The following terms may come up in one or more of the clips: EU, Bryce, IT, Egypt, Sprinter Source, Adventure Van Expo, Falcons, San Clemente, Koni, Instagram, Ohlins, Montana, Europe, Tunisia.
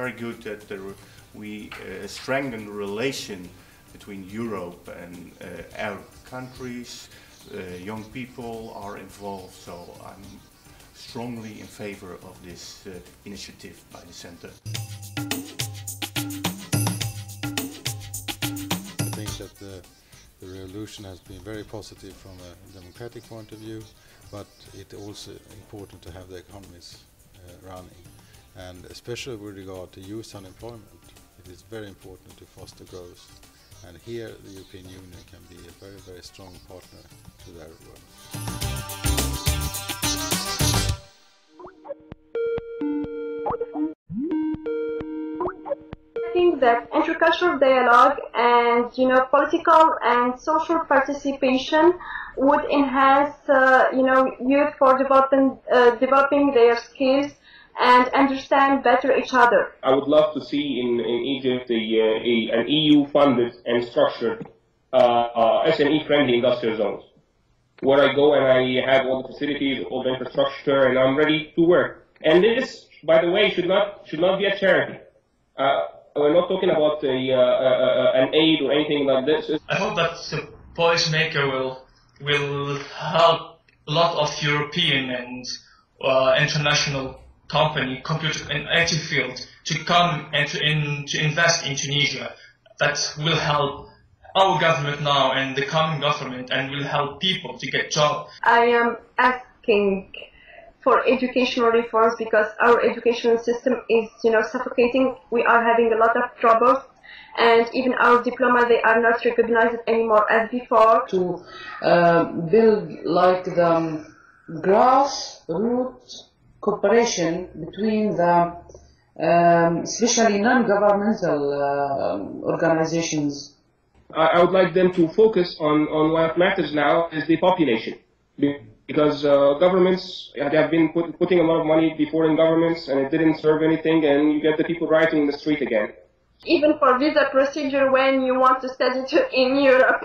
very good that we strengthen the relation between Europe and Arab countries. Young people are involved, so I'm strongly in favor of this initiative by the center. I think that the revolution has been very positive from a democratic point of view, but it's also important to have the economies running, and especially with regard to youth unemployment, it is very important to foster growth, and here the European Union can be a very, very strong partner to their work. I think that intercultural dialogue and political and social participation would enhance youth for developing their skills and understand better each other. I would love to see in Egypt an EU-funded and structured SME-friendly industrial zones, where I go and I have all the facilities, all the infrastructure, and I'm ready to work. And this, by the way, should not be a charity. We're not talking about an aid or anything like this. I hope that the Policymaker will help a lot of European and international company, computer and IT field, to come and to invest in Tunisia. That will help our government now and the coming government, and will help people to get jobs. I am asking for educational reforms because our educational system is, suffocating. We are having a lot of troubles, and even our diploma, they are not recognized anymore as before. To build like the grassroots cooperation between the, especially non-governmental organizations. I would like them to focus on what matters now is the population. Because governments, they have been putting a lot of money before in governments, and it didn't serve anything, and you get the people rioting in the street again. Even for visa procedure when you want to study in Europe.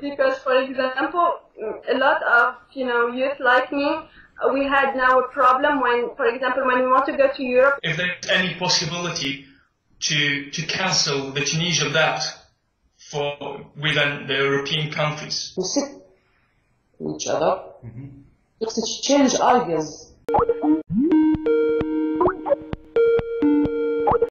Because, for example, a lot of, youth like me, we had now a problem when, for example, when we want to go to Europe. If there's any possibility to cancel the Tunisia debt for within the European countries. To sit with each other, to exchange ideas.